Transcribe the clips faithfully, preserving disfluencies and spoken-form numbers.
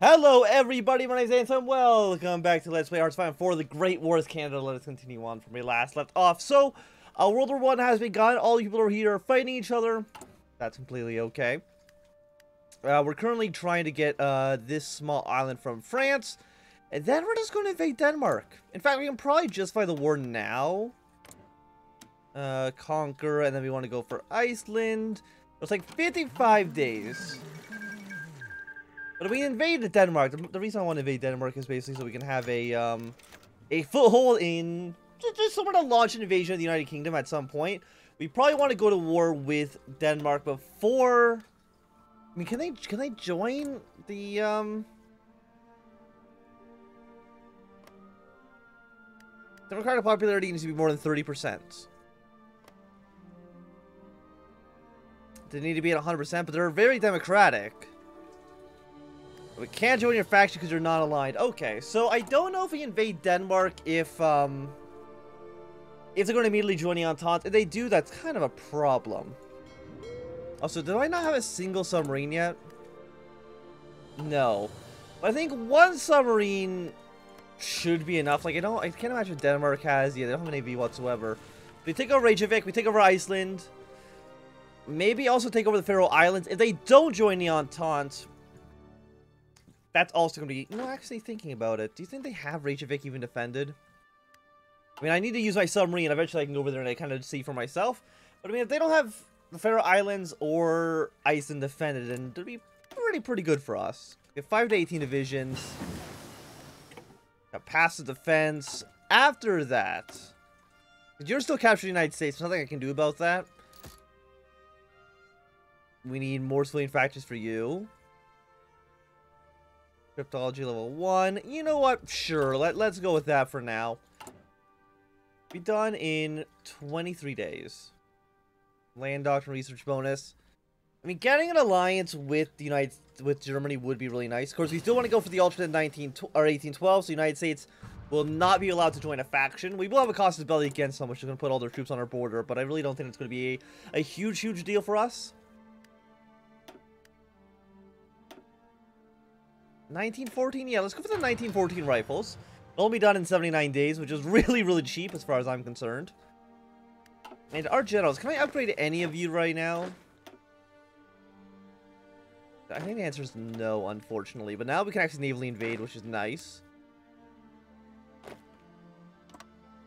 Hello everybody, my name is Anton. Welcome back to Let's Play Hearts of Iron four, the Great Wars Canada. Let us continue on from we last left off. So, uh, World War One has begun. All people are here fighting each other. That's completely okay. Uh, we're currently trying to get uh, this small island from France. And then we're just going to invade Denmark. In fact, we can probably justify the war now. Uh, conquer, and then we want to go for Iceland. It's like fifty-five days. But we invaded Denmark. The, the reason I want to invade Denmark is basically so we can have a um, a foothold in just, just somewhere to launch an invasion of the United Kingdom at some point. We probably want to go to war with Denmark before. I mean, can they can they join the? Um... Democratic popularity needs to be more than thirty percent. They need to be at one hundred percent, but they're very democratic. We can't join your faction because you're not aligned. Okay, so I don't know if we invade Denmark if um, if they're going to immediately join the Entente. If they do, that's kind of a problem. Also, do I not have a single submarine yet? No. But I think one submarine should be enough. Like, I don't, I can't imagine Denmark has. Yeah, they don't have an A V whatsoever. We take over Reykjavik. We take over Iceland. Maybe also take over the Faroe Islands. If they don't join the Entente... That's also going to be... No, actually thinking about it. Do you think they have Reykjavik even defended? I mean, I need to use my submarine. Eventually I can go over there and I kind of see for myself. But I mean, if they don't have the Faroe Islands or Iceland defended, then it'd be pretty, pretty good for us. We have five to eighteen divisions. Got passive defense. After that... You're still capturing the United States. There's nothing I can do about that. We need more civilian factions for you. Cryptology level one. You know what? Sure. Let, let's go with that for now. Be done in twenty-three days. Land doctrine research bonus. I mean, getting an alliance with the United with Germany would be really nice. Of course, we still want to go for the alternate nineteen or eighteen twelve. So the United States will not be allowed to join a faction. We will have a cost of belly against them, which is going to put all their troops on our border. But I really don't think it's going to be a, a huge, huge deal for us. nineteen fourteen? Yeah, let's go for the nineteen fourteen rifles. It'll be done in seventy-nine days, which is really, really cheap as far as I'm concerned. And our generals, can I upgrade any of you right now? I think the answer is no, unfortunately. But now we can actually navally invade, which is nice.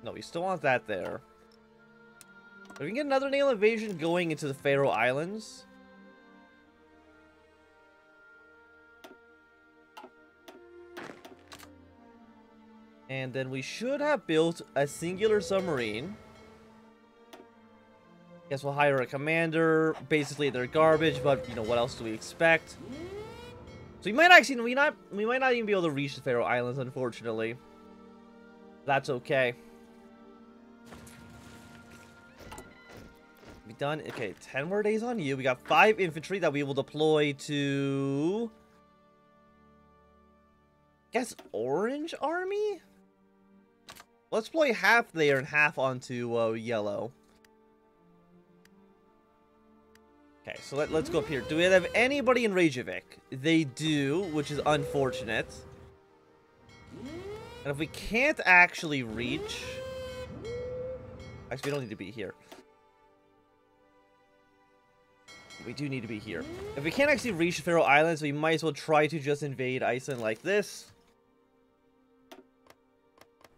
No, we still want that there. But we can get another naval invasion going into the Faroe Islands. And then we should have built a singular submarine. Guess we'll hire a commander. Basically, they're garbage, but you know what else do we expect? So we might actually we not we might not even be able to reach the Faroe Islands, unfortunately. That's okay. We done. Okay, ten more days on you. We got five infantry that we will deploy to. Guess Orange Army. Let's play half there and half onto uh, yellow. Okay, so let, let's go up here. Do we have anybody in Reykjavik? They do, which is unfortunate. And if we can't actually reach... Actually, we don't need to be here. We do need to be here. If we can't actually reach the Faroe Islands, we might as well try to just invade Iceland like this.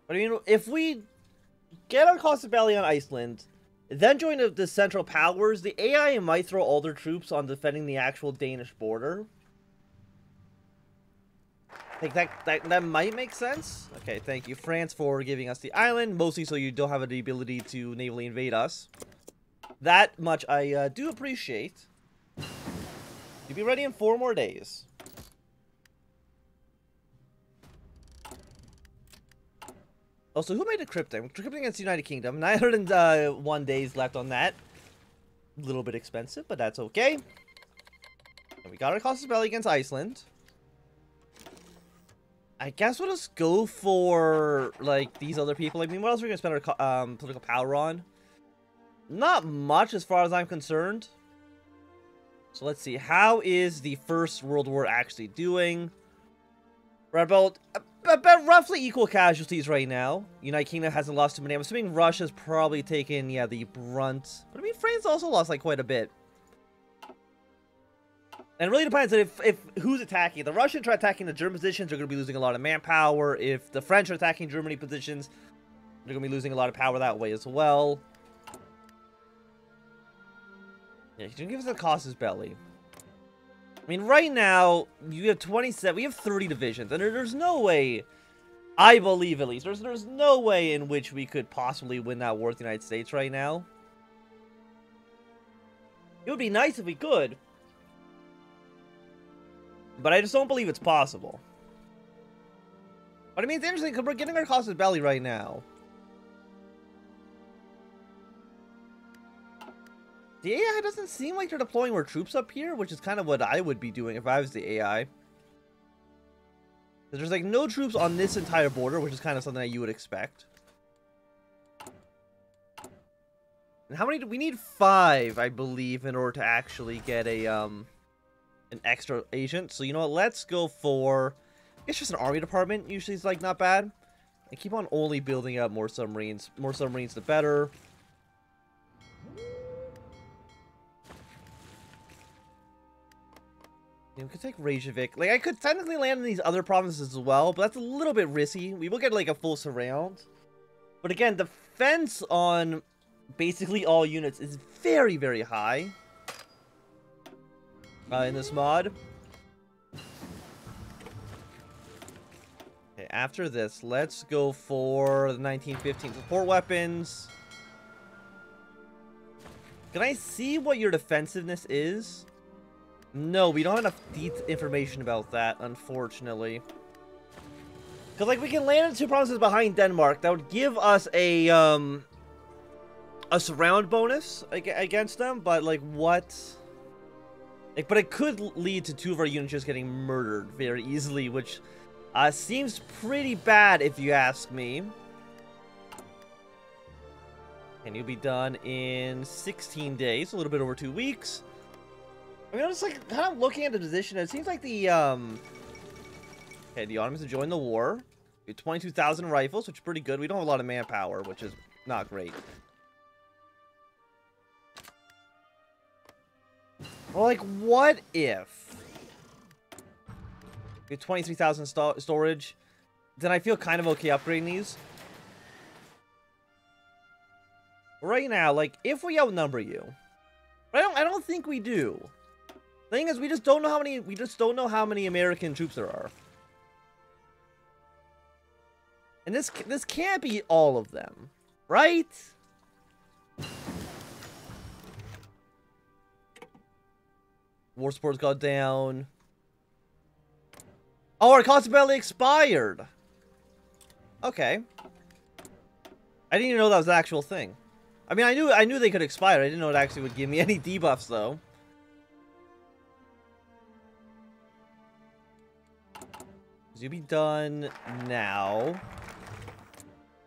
I mean, if we get our cost of belly on Iceland, then join the, the Central Powers, the A I might throw all their troops on defending the actual Danish border. I think that, that, that might make sense. Okay, thank you, France, for giving us the island, mostly so you don't have the ability to navally invade us. That much I uh, do appreciate. You'll be ready in four more days. Also, who made a crypting? Crypting against the United Kingdom. nine hundred one days left on that. A little bit expensive, but that's okay. And we got our cost of belly against Iceland. I guess we'll just go for, like, these other people. I mean, what else are we going to spend our um, political power on? Not much as far as I'm concerned. So let's see. How is the First World War actually doing? We're about, about roughly equal casualties right now. United Kingdom hasn't lost too many. I'm assuming Russia's probably taken, yeah, the brunt. But I mean, France also lost, like, quite a bit. And it really depends on if, if who's attacking. The Russians are attacking the German positions, they're going to be losing a lot of manpower. If the French are attacking Germany positions, they're going to be losing a lot of power that way as well. Yeah, he's going to give us the Cossus Belly. I mean, right now, you have twenty-seven, we have thirty divisions, and there's no way, I believe at least, there's, there's no way in which we could possibly win that war with the United States right now. It would be nice if we could, but I just don't believe it's possible. But I mean, it's interesting, because we're getting our Cossus Belly right now. The A I doesn't seem like they're deploying more troops up here, which is kind of what I would be doing if I was the A I. There's like no troops on this entire border, which is kind of something that you would expect. And how many do we need? Five, I believe, in order to actually get a um an extra agent. So you know what? Let's go for. It's just an army department. Usually, it's like not bad. I keep on only building up more submarines. More submarines, the better. We could take Reykjavik. Like, I could technically land in these other provinces as well, but that's a little bit risky. We will get, like, a full surround. But again, the defense on basically all units is very, very high uh, in this mod. Okay, after this, let's go for the nineteen fifteen support weapons. Can I see what your defensiveness is? No, we don't have enough deep information about that, unfortunately. Because, like, we can land in two provinces behind Denmark. That would give us a, um... a surround bonus against them, but, like, what? Like, but it could lead to two of our units just getting murdered very easily, which uh, seems pretty bad, if you ask me. And you'll be done in sixteen days, a little bit over two weeks. I mean, I'm just, like, kind of looking at the position. It seems like the, um... okay, the Ottomans have joined the war. We have twenty-two thousand rifles, which is pretty good. We don't have a lot of manpower, which is not great. Well, like, what if... we have twenty-three thousand st storage. Then I feel kind of okay upgrading these. Right now, like, if we outnumber you... I don't, I don't think we do. The thing is, we just don't know how many. We just don't know how many American troops there are, and this this can't be all of them, right? War support's got down. Oh, our cost barely expired. Okay, I didn't even know that was an actual thing. I mean, I knew I knew they could expire. I didn't know it actually would give me any debuffs though. You'll be done now.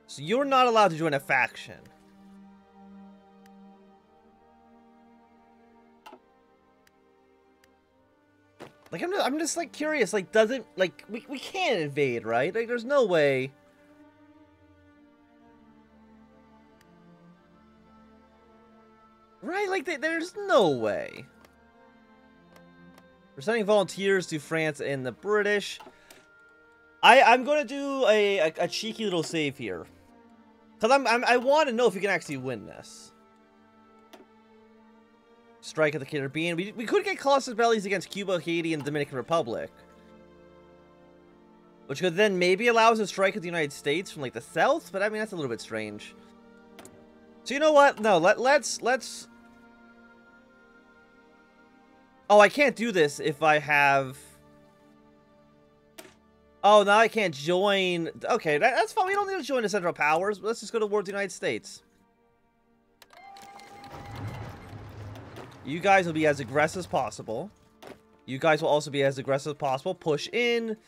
So you're not allowed to join a faction. Like, I'm just, I'm just like curious. Like, doesn't like we we can't invade, right? Like, there's no way. Right? Like, they, there's no way. We're sending volunteers to France and the British. I, I'm going to do a, a, a cheeky little save here. Because I'm, I'm, I want to know if we can actually win this. Strike at the Caribbean. We, we could get Colossus Bellies against Cuba, Haiti, and the Dominican Republic. Which could then maybe allow us to strike at the United States from, like, the south. But, I mean, that's a little bit strange. So, you know what? No, let, let's... let's. Oh, I can't do this if I have... oh, now I can't join... okay, that, that's fine. We don't need to join the Central Powers. Let's just go to war with the United States. You guys will be as aggressive as possible. You guys will also be as aggressive as possible. Push in.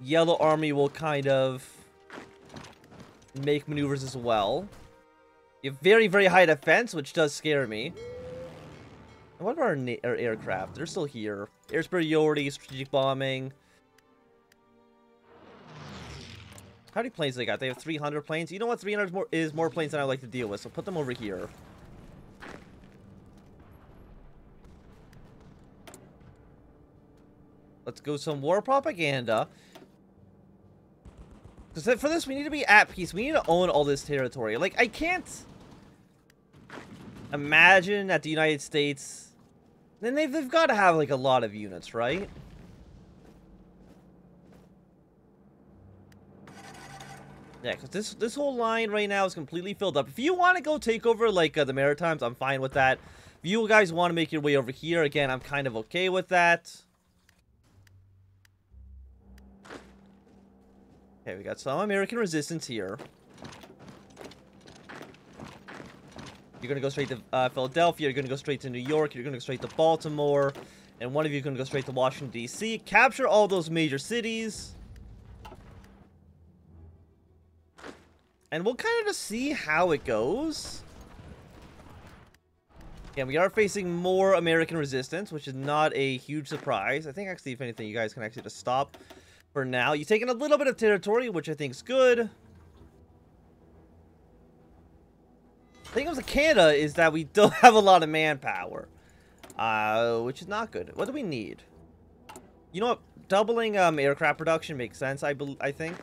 Yellow Army will kind of make maneuvers as well. You have very, very high defense, which does scare me. And what about our, our aircraft? They're still here. Air superiority, strategic bombing... How many planes they got? They have three hundred planes. You know what? three hundred is more, is more planes than I like to deal with, so put them over here. Let's go some war propaganda. Because for this, we need to be at peace. We need to own all this territory. Like, I can't imagine that the United States... Then they've, they've got to have, like, a lot of units, right? Yeah, because this, this whole line right now is completely filled up. If you want to go take over, like, uh, the Maritimes, I'm fine with that. If you guys want to make your way over here, again, I'm kind of okay with that. Okay, we got some American resistance here. You're going to go straight to uh, Philadelphia. You're going to go straight to New York. You're going to go straight to Baltimore. And one of you is going to go straight to Washington, D C Capture all those major cities. And we'll kind of just see how it goes. Yeah, we are facing more American resistance, which is not a huge surprise. I think, actually, if anything, you guys can actually just stop for now. You've taken a little bit of territory, which I think is good. The thing with Canada is that we don't have a lot of manpower, uh, which is not good. What do we need? You know what? Doubling um, aircraft production makes sense, I, be I think.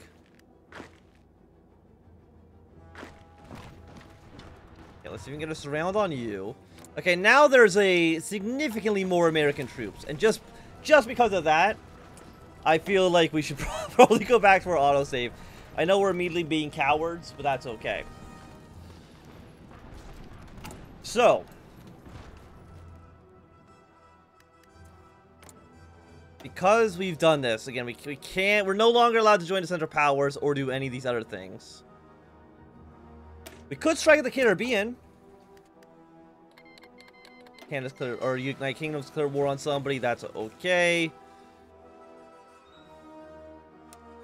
Okay, let's see if we can get a surround on you. Okay, now there's a significantly more American troops. And just, just because of that, I feel like we should probably go back to our autosave. I know we're immediately being cowards, but that's okay. So, because we've done this, again, we, we can't, we're no longer allowed to join the Central Powers or do any of these other things. We could strike at the Caribbean. Canada's clear, or United Kingdom's clear war on somebody, that's okay.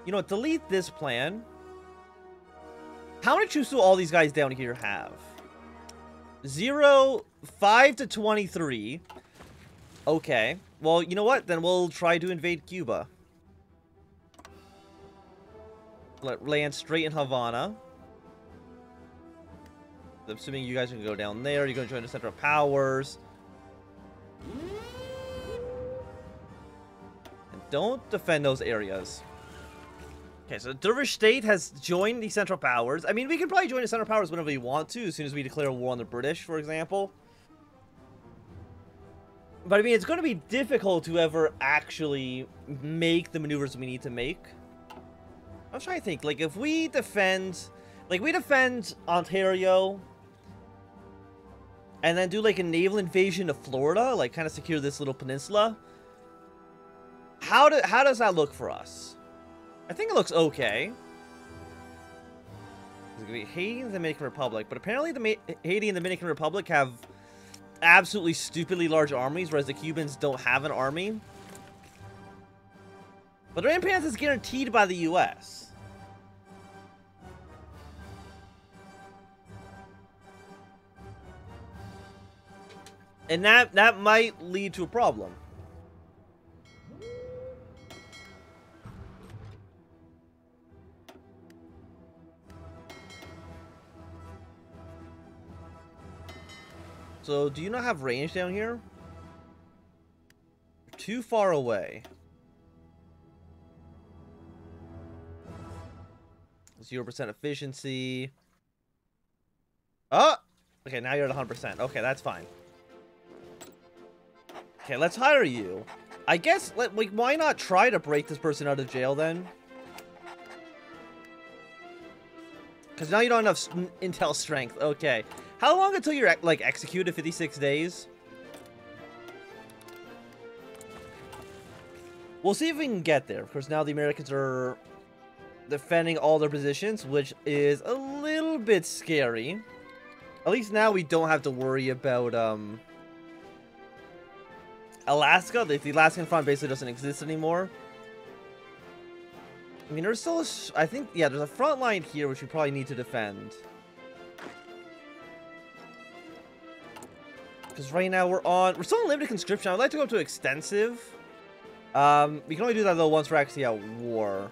You know what, delete this plan. How many troops do all these guys down here have? Zero, five to twenty-three. Okay. Well, you know what? Then we'll try to invade Cuba. Let land straight in Havana. I'm assuming you guys are going to go down there. You're going to join the Central Powers. And don't defend those areas. Okay, so Dervish State has joined the Central Powers. I mean, we can probably join the Central Powers whenever we want to, as soon as we declare war on the British, for example. But, I mean, it's going to be difficult to ever actually make the maneuvers we need to make. I'm trying to think. Like, if we defend... Like, we defend Ontario... And then do, like, a naval invasion of Florida. Like, kind of secure this little peninsula. How do, how does that look for us? I think it looks okay. It's going to be Haiti and the Dominican Republic. But apparently the Ma Haiti and the Dominican Republic have absolutely stupidly large armies, whereas the Cubans don't have an army. But their independence is guaranteed by the U S And that, that might lead to a problem. So, do you not have range down here? You're too far away. zero percent efficiency. Oh! Okay, now you're at one hundred percent. Okay, that's fine. Okay, let's hire you. I guess, let, like, why not try to break this person out of jail, then? Because now you don't have enough intel strength. Okay. How long until you're, like, executed? fifty-six days? We'll see if we can get there. Of course, now the Americans are defending all their positions, which is a little bit scary. At least now we don't have to worry about, um... Alaska. The, the Alaskan front basically doesn't exist anymore. I mean, there's still a... Sh I think, yeah, there's a front line here, which we probably need to defend. Because right now we're on... We're still on limited conscription. I would like to go up to extensive. Um, we can only do that, though, once we're actually at war.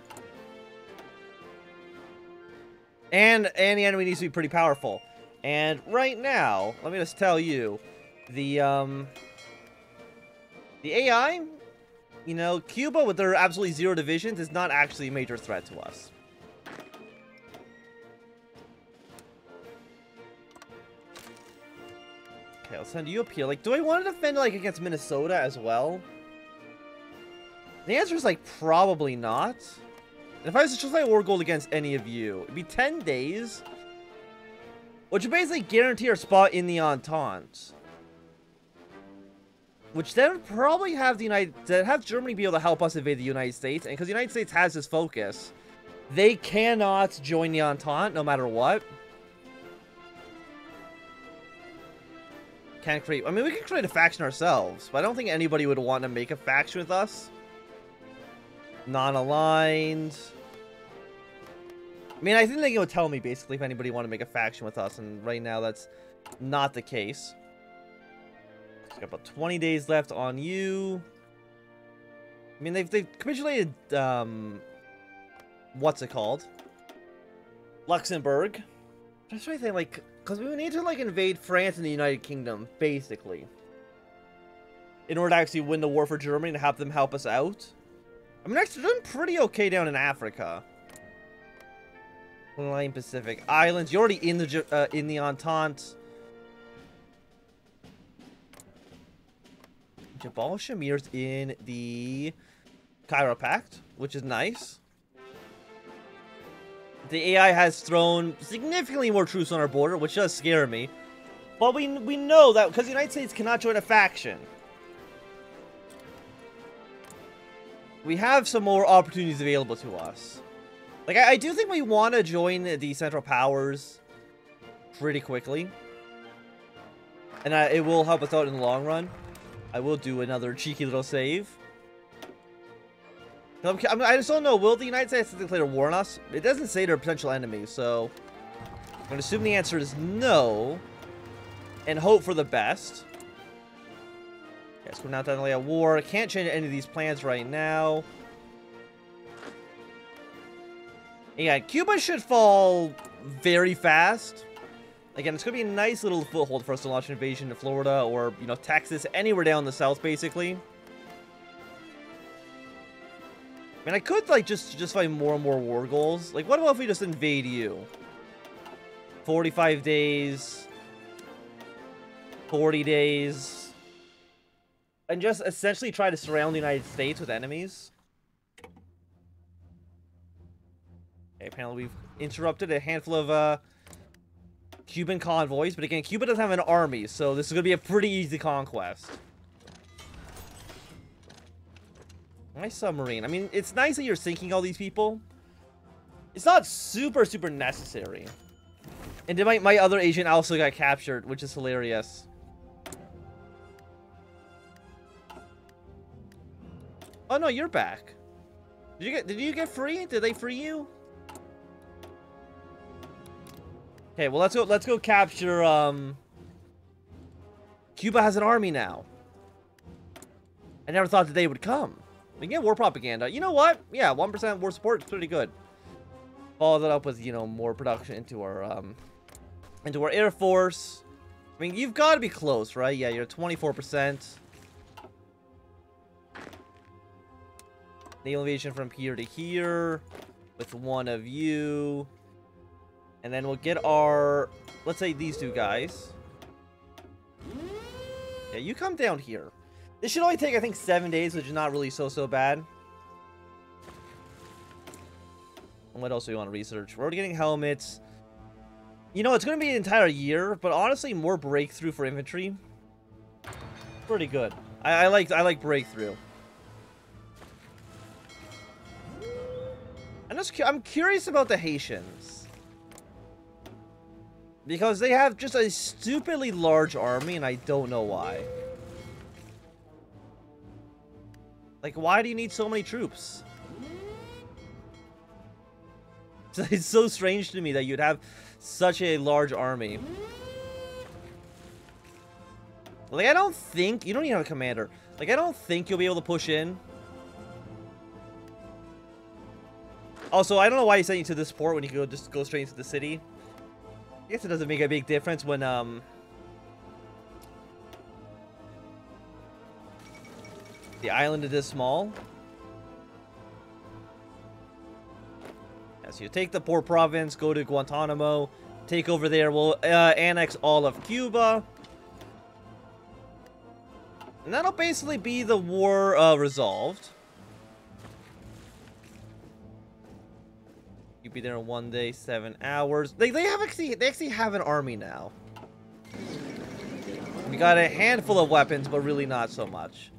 And, and the enemy needs to be pretty powerful. And right now, let me just tell you, the, um, the A I, you know, Cuba with their absolutely zero divisions is not actually a major threat to us. Okay, I'll send you up here. Like, do I want to defend, like, against Minnesota as well? The answer is, like, probably not. And if I was to choose my war goal against any of you, it'd be ten days. Which would basically guarantee our spot in the Entente. Which then would probably have the United... have Germany be able to help us invade the United States. And because the United States has this focus, they cannot join the Entente no matter what. Can't create... I mean, we could create a faction ourselves. But I don't think anybody would want to make a faction with us. Non-aligned... I mean, I think they would tell me, basically, if anybody wanted to make a faction with us, and right now that's not the case. Got about twenty days left on you. I mean, they've, they've capitulated, um... what's it called? Luxembourg. I'm just trying to think, like, because we would need to, like, invade France and the United Kingdom, basically. In order to actually win the war for Germany and have them help us out. I mean, actually, they're doing pretty okay down in Africa. Pacific Islands. You're already in the uh, in the Entente. Jabal Shamir's in the Cairo Pact, which is nice. The A I has thrown significantly more troops on our border, which does scare me. But we we know that because the United States cannot join a faction, we have some more opportunities available to us. Like, I, I do think we want to join the Central Powers pretty quickly. And I, it will help us out in the long run. I will do another cheeky little save. I'm, I'm, I just don't know. Will the United States declare war on us? It doesn't say they're a potential enemy, so... I'm going to assume the answer is no. And hope for the best. Yes, we're not definitely at war. Can't change any of these plans right now. Yeah, Cuba should fall very fast. Again, it's going to be a nice little foothold for us to launch an invasion to Florida or, you know, Texas, anywhere down the south, basically. I mean, I could, like, just, just find more and more war goals. Like, what about if we just invade you? forty-five days. forty days. And just essentially try to surround the United States with enemies. Okay, apparently we've interrupted a handful of uh, Cuban convoys, but again, Cuba doesn't have an army, so this is going to be a pretty easy conquest. My submarine. I mean, it's nice that you're sinking all these people. It's not super, super necessary. And then my, my other agent also got captured, which is hilarious. Oh, no, you're back. Did you get, did you get free? Did they free you? Okay, well, let's go, let's go capture, um... Cuba has an army now. I never thought the day would come. We can get war propaganda. You know what? Yeah, one percent war support is pretty good. Follow that up with, you know, more production into our, um... into our Air Force. I mean, you've got to be close, right? Yeah, you're at twenty-four percent. Naval invasion from here to here. With one of you... And then we'll get our, let's say these two guys. Yeah, you come down here. This should only take, I think, seven days, which is not really so, so bad. And what else do we want to research? We're already getting helmets. You know, it's going to be an entire year, but honestly, more breakthrough for infantry. Pretty good. I, I like, I like breakthrough. I'm just, I'm curious about the Haitians. Because they have just a stupidly large army, and I don't know why. Like, why do you need so many troops? It's so strange to me that you'd have such a large army. Like, I don't think... You don't even have a commander. Like, I don't think you'll be able to push in. Also, I don't know why he sent you to this port when you could just go straight into the city. I guess it doesn't make a big difference when, um... the island is this small. Yeah, so you take the port province, go to Guantanamo, take over there, we'll uh, annex all of Cuba. And that'll basically be the war uh, resolved. You'd be there in one day, seven hours. They they have actually they actually have an army now. We got a handful of weapons, but really not so much.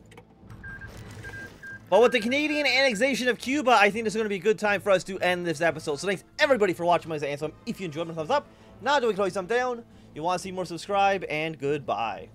But with the Canadian annexation of Cuba, I think it's going to be a good time for us to end this episode. So thanks everybody for watching my Ansem. If you enjoyed, my thumbs up. Now do a thumbs down. You want to see more? Subscribe and goodbye.